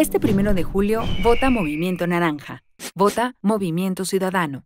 Este 1 de julio, vota Movimiento Naranja. Vota Movimiento Ciudadano.